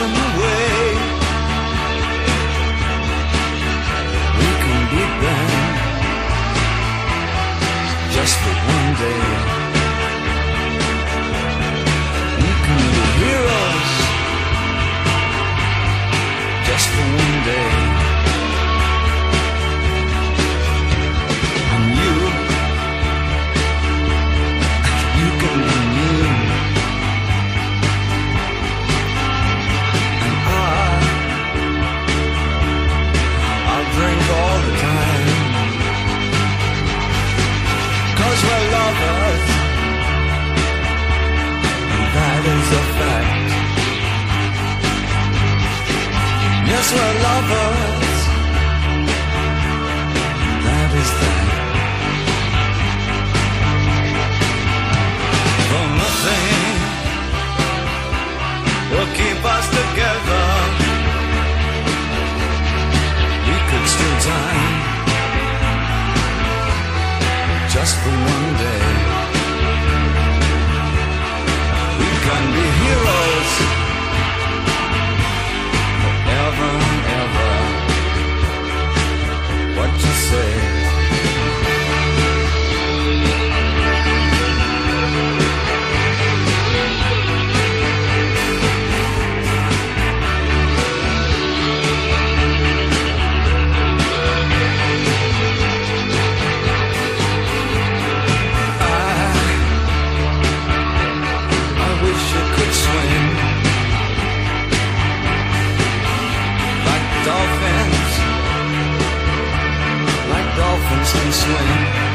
given way. We can beat them just for one day. We can be heroes just for one day. And you can be me. Yes, we're lovers. That is that. For nothing will keep us together. We could still die just for one day. We can be heroes. Dolphins can swim.